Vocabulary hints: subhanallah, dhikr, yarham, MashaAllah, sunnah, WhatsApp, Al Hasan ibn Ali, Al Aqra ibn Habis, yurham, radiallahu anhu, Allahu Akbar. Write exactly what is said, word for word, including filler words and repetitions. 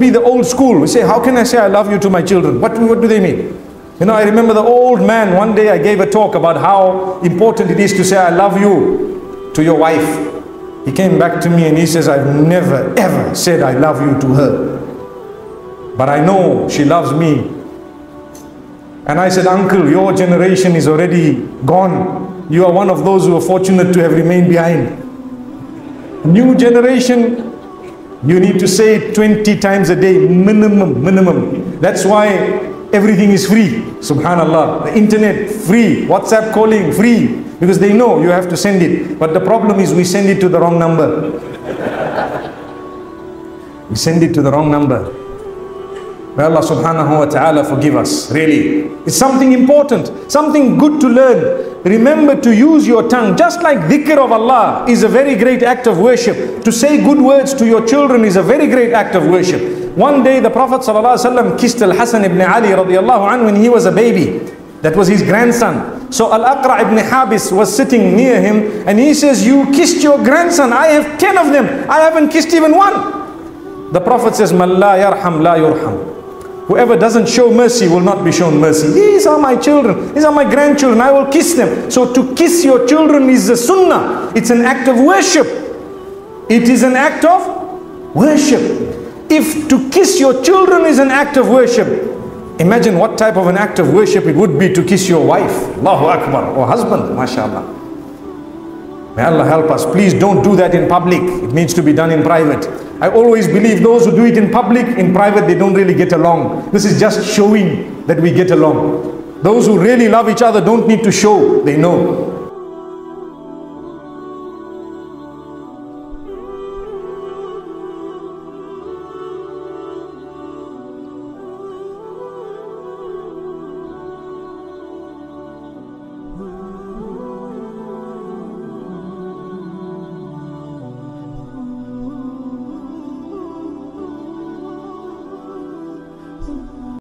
would be the old school. We say, how can I say I love you to my children? What, what do they mean? You know, I remember the old man, one day I gave a talk about how important it is to say I love you to your wife. He came back to me and he says, I've never ever said I love you to her. But I know she loves me. And I said, uncle, your generation is already gone. You are one of those who are fortunate to have remained behind. New generation, you need to say it twenty times a day, minimum, minimum. That's why everything is free. Subhanallah. The internet, free. WhatsApp calling, free. Because they know you have to send it. But the problem is we send it to the wrong number. We send it to the wrong number. May Allah subhanahu wa ta'ala forgive us. Really. It's something important. Something good to learn. Remember to use your tongue. Just like dhikr of Allah is a very great act of worship. To say good words to your children is a very great act of worship. One day the Prophet sallallahu alaihi wasallam kissed Al Hasan ibn Ali radiallahu anhu when he was a baby. That was his grandson. So Al Aqra ibn Habis was sitting near him and he says, you kissed your grandson. I have ten of them. I haven't kissed even one. The Prophet says, man la yarham la yurham. Whoever doesn't show mercy will not be shown mercy. These are my children. These are my grandchildren. I will kiss them. So to kiss your children is a sunnah. It's an act of worship. It is an act of worship. If to kiss your children is an act of worship, imagine what type of an act of worship it would be to kiss your wife, Allahu Akbar, or husband, MashaAllah. May Allah help us. Please don't do that in public. It needs to be done in private. I always believe those who do it in public, in private, they don't really get along. This is just showing that we get along. Those who really love each other don't need to show, they know.